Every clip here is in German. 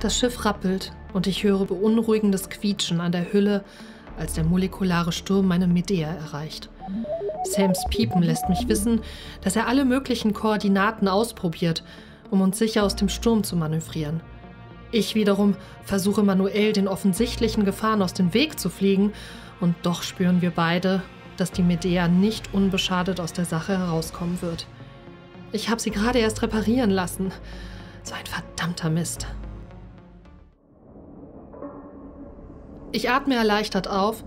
Das Schiff rappelt und ich höre beunruhigendes Quietschen an der Hülle, als der molekulare Sturm meine Medea erreicht. Sams Piepen lässt mich wissen, dass er alle möglichen Koordinaten ausprobiert, um uns sicher aus dem Sturm zu manövrieren. Ich wiederum versuche manuell, den offensichtlichen Gefahren aus dem Weg zu fliegen, und doch spüren wir beide, dass die Medea nicht unbeschadet aus der Sache herauskommen wird. Ich habe sie gerade erst reparieren lassen. So ein verdammter Mist. Ich atme erleichtert auf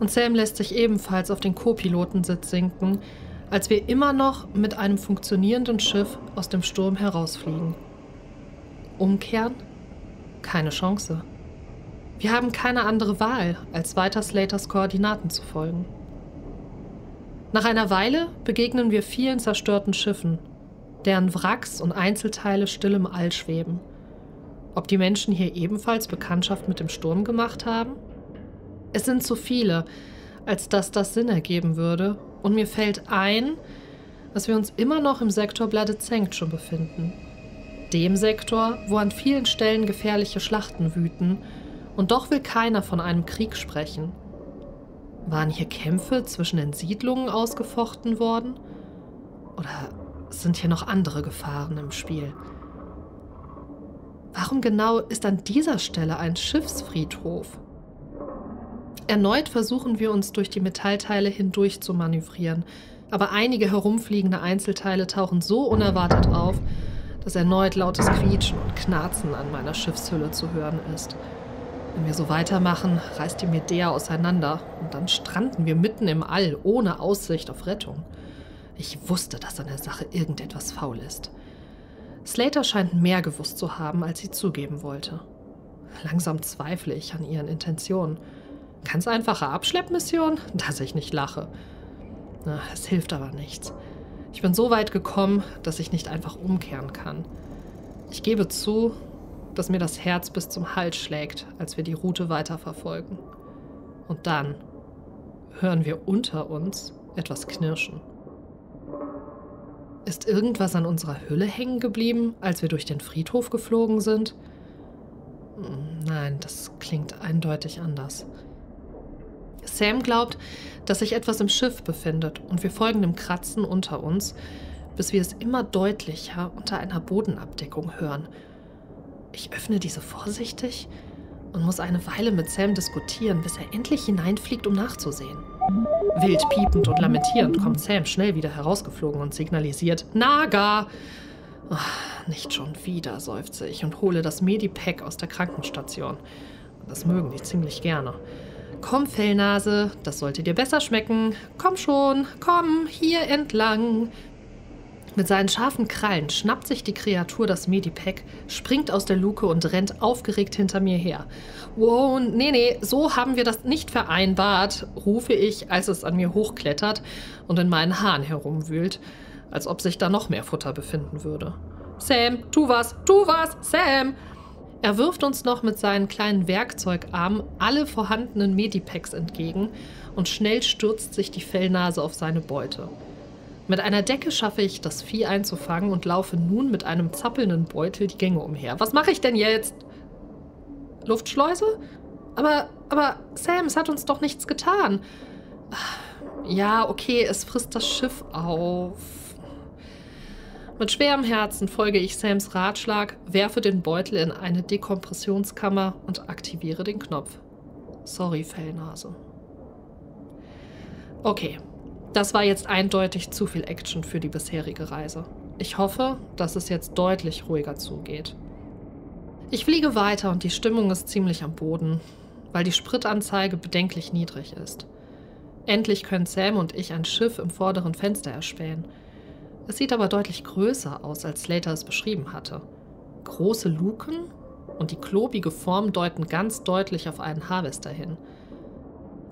und Sam lässt sich ebenfalls auf den Co-Pilotensitz sinken, als wir immer noch mit einem funktionierenden Schiff aus dem Sturm herausfliegen. Umkehren? Keine Chance. Wir haben keine andere Wahl, als weiter Slaters Koordinaten zu folgen. Nach einer Weile begegnen wir vielen zerstörten Schiffen, deren Wracks und Einzelteile still im All schweben. Ob die Menschen hier ebenfalls Bekanntschaft mit dem Sturm gemacht haben? Es sind zu viele, als dass das Sinn ergeben würde, und mir fällt ein, dass wir uns immer noch im Sektor Bladezänk schon befinden. Dem Sektor, wo an vielen Stellen gefährliche Schlachten wüten, und doch will keiner von einem Krieg sprechen. Waren hier Kämpfe zwischen den Siedlungen ausgefochten worden? Oder sind hier noch andere Gefahren im Spiel? Warum genau ist an dieser Stelle ein Schiffsfriedhof? Erneut versuchen wir uns durch die Metallteile hindurch zu manövrieren, aber einige herumfliegende Einzelteile tauchen so unerwartet auf, dass erneut lautes Quietschen und Knarzen an meiner Schiffshülle zu hören ist. Wenn wir so weitermachen, reißt die Medea auseinander und dann stranden wir mitten im All ohne Aussicht auf Rettung. Ich wusste, dass an der Sache irgendetwas faul ist. Slater scheint mehr gewusst zu haben, als sie zugeben wollte. Langsam zweifle ich an ihren Intentionen. Ganz einfache Abschleppmission, dass ich nicht lache. Na, es hilft aber nichts. Ich bin so weit gekommen, dass ich nicht einfach umkehren kann. Ich gebe zu, dass mir das Herz bis zum Hals schlägt, als wir die Route weiterverfolgen. Und dann hören wir unter uns etwas knirschen. Ist irgendwas an unserer Hülle hängen geblieben, als wir durch den Friedhof geflogen sind? Nein, das klingt eindeutig anders. Sam glaubt, dass sich etwas im Schiff befindet und wir folgen dem Kratzen unter uns, bis wir es immer deutlicher unter einer Bodenabdeckung hören. Ich öffne diese vorsichtig und muss eine Weile mit Sam diskutieren, bis er endlich hineinfliegt, um nachzusehen. Wild piepend und lamentierend kommt Sam schnell wieder herausgeflogen und signalisiert: Naga! Oh, nicht schon wieder, seufze ich und hole das Medipack aus der Krankenstation. Das mögen die ziemlich gerne. Komm, Fellnase, das sollte dir besser schmecken. Komm schon, komm, hier entlang. Mit seinen scharfen Krallen schnappt sich die Kreatur das Medipack, springt aus der Luke und rennt aufgeregt hinter mir her. Wow, nee, so haben wir das nicht vereinbart, rufe ich, als es an mir hochklettert und in meinen Haaren herumwühlt, als ob sich da noch mehr Futter befinden würde. Sam, tu was, Sam! Er wirft uns noch mit seinen kleinen Werkzeugarmen alle vorhandenen Medipacks entgegen und schnell stürzt sich die Fellnase auf seine Beute. Mit einer Decke schaffe ich, das Vieh einzufangen und laufe nun mit einem zappelnden Beutel die Gänge umher. Was mache ich denn jetzt? Luftschleuse? Aber Sam, es hat uns doch nichts getan. Ja, okay, es frisst das Schiff auf. Mit schwerem Herzen folge ich Sams Ratschlag, werfe den Beutel in eine Dekompressionskammer und aktiviere den Knopf. Sorry, Fellnase. Okay. Das war jetzt eindeutig zu viel Action für die bisherige Reise. Ich hoffe, dass es jetzt deutlich ruhiger zugeht. Ich fliege weiter und die Stimmung ist ziemlich am Boden, weil die Spritanzeige bedenklich niedrig ist. Endlich können Sam und ich ein Schiff im vorderen Fenster erspähen. Es sieht aber deutlich größer aus, als Slater es beschrieben hatte. Große Luken und die klobige Form deuten ganz deutlich auf einen Harvester hin.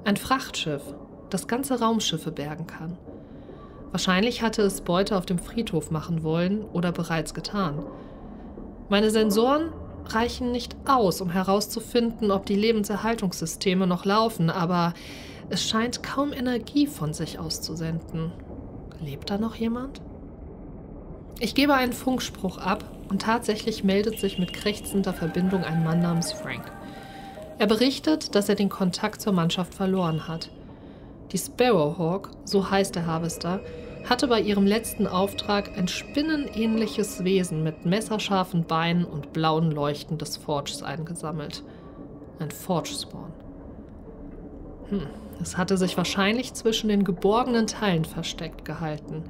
Ein Frachtschiff, das ganze Raumschiffe bergen kann. Wahrscheinlich hatte es Beute auf dem Friedhof machen wollen oder bereits getan. Meine Sensoren reichen nicht aus, um herauszufinden, ob die Lebenserhaltungssysteme noch laufen, aber es scheint kaum Energie von sich auszusenden. Lebt da noch jemand? Ich gebe einen Funkspruch ab und tatsächlich meldet sich mit krächzender Verbindung ein Mann namens Frank. Er berichtet, dass er den Kontakt zur Mannschaft verloren hat. Die Sparrowhawk, so heißt der Harvester, hatte bei ihrem letzten Auftrag ein spinnenähnliches Wesen mit messerscharfen Beinen und blauen Leuchten des Forges eingesammelt. Ein Forge-Spawn. Es hatte sich wahrscheinlich zwischen den geborgenen Teilen versteckt gehalten.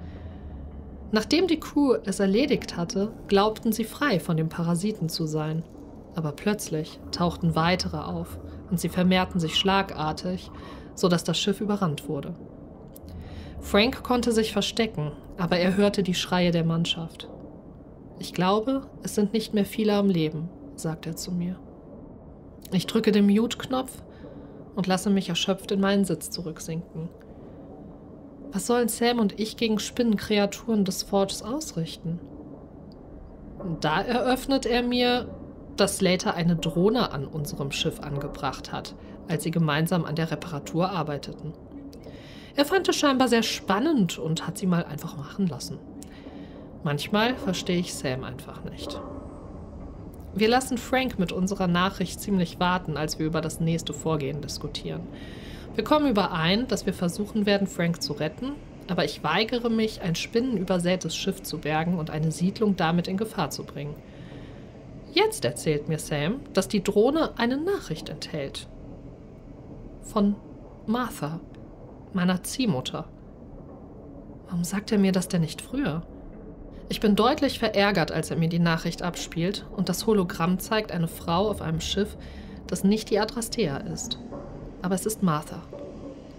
Nachdem die Crew es erledigt hatte, glaubten sie frei von dem Parasiten zu sein. Aber plötzlich tauchten weitere auf und sie vermehrten sich schlagartig, sodass das Schiff überrannt wurde. Frank konnte sich verstecken, aber er hörte die Schreie der Mannschaft. »Ich glaube, es sind nicht mehr viele am Leben«, sagt er zu mir. Ich drücke den Mute-Knopf und lasse mich erschöpft in meinen Sitz zurücksinken. Was sollen Sam und ich gegen Spinnenkreaturen des Forges ausrichten? Da eröffnet er mir, dass Slater eine Drohne an unserem Schiff angebracht hat, als sie gemeinsam an der Reparatur arbeiteten. Er fand es scheinbar sehr spannend und hat sie mal einfach machen lassen. Manchmal verstehe ich Sam einfach nicht. Wir lassen Frank mit unserer Nachricht ziemlich warten, als wir über das nächste Vorgehen diskutieren. Wir kommen überein, dass wir versuchen werden, Frank zu retten, aber ich weigere mich, ein spinnenübersätes Schiff zu bergen und eine Siedlung damit in Gefahr zu bringen. Jetzt erzählt mir Sam, dass die Drohne eine Nachricht enthält. Von Martha, meiner Ziehmutter. Warum sagt er mir das denn nicht früher? Ich bin deutlich verärgert, als er mir die Nachricht abspielt und das Hologramm zeigt eine Frau auf einem Schiff, das nicht die Adrastea ist. Aber es ist Martha.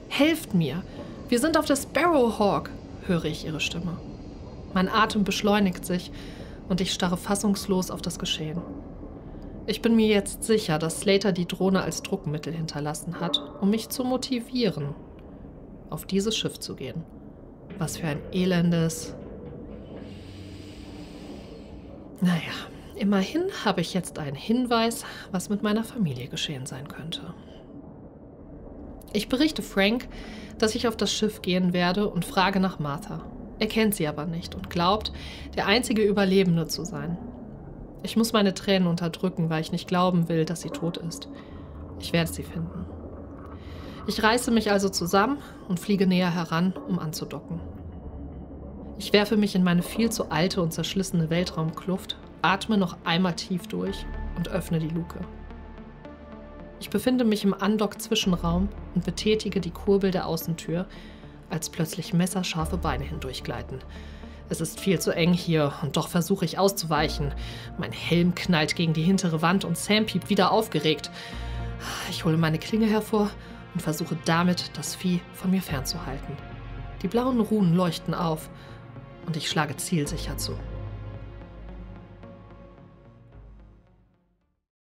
»Helft mir! Wir sind auf der Sparrowhawk«, höre ich ihre Stimme. Mein Atem beschleunigt sich und ich starre fassungslos auf das Geschehen. Ich bin mir jetzt sicher, dass Slater die Drohne als Druckmittel hinterlassen hat, um mich zu motivieren, auf dieses Schiff zu gehen. Was für ein elendes... Naja, immerhin habe ich jetzt einen Hinweis, was mit meiner Familie geschehen sein könnte. Ich berichte Frank, dass ich auf das Schiff gehen werde und frage nach Martha. Er kennt sie aber nicht und glaubt, der einzige Überlebende zu sein. Ich muss meine Tränen unterdrücken, weil ich nicht glauben will, dass sie tot ist. Ich werde sie finden. Ich reiße mich also zusammen und fliege näher heran, um anzudocken. Ich werfe mich in meine viel zu alte und zerschlissene Weltraumkluft, atme noch einmal tief durch und öffne die Luke. Ich befinde mich im Andock-Zwischenraum und betätige die Kurbel der Außentür, als plötzlich messerscharfe Beine hindurchgleiten. Es ist viel zu eng hier und doch versuche ich auszuweichen. Mein Helm knallt gegen die hintere Wand und Sam piept wieder aufgeregt. Ich hole meine Klinge hervor und versuche damit, das Vieh von mir fernzuhalten. Die blauen Runen leuchten auf und ich schlage zielsicher zu.